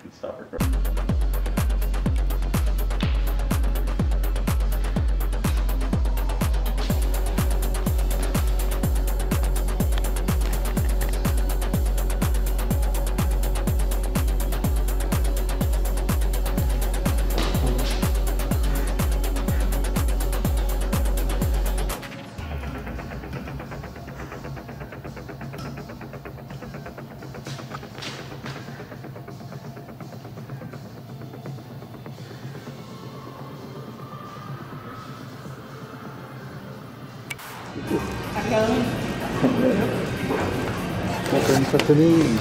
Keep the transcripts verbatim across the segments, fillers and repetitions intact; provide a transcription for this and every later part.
can stop recording. Open sesame,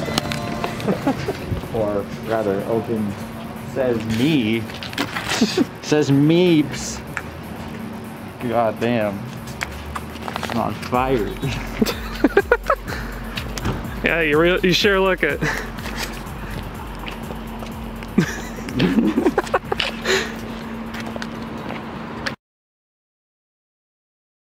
or rather, open says me, says Meeps. God damn, I'm on fire. Yeah, you real, you sure look it.